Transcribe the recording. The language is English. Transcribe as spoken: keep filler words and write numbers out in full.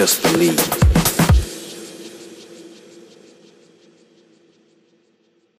just believe.